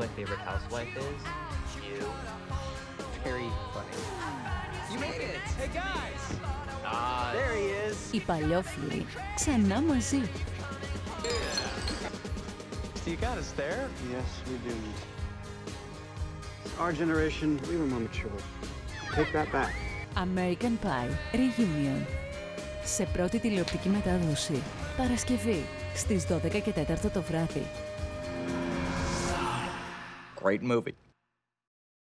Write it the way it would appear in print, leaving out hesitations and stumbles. my favorite housewife is? You. Very funny. You made it! Hey guys! Ah, there he is! Η παλιόφιλη ξανά μαζί. You got us there? Yes, we do. Our generation, we were more mature. Take that back. American Pie Reunion. Σε πρώτη τηλεοπτική μετάδοση. Παρασκευή στις 12:15 το βράδυ. Great movie.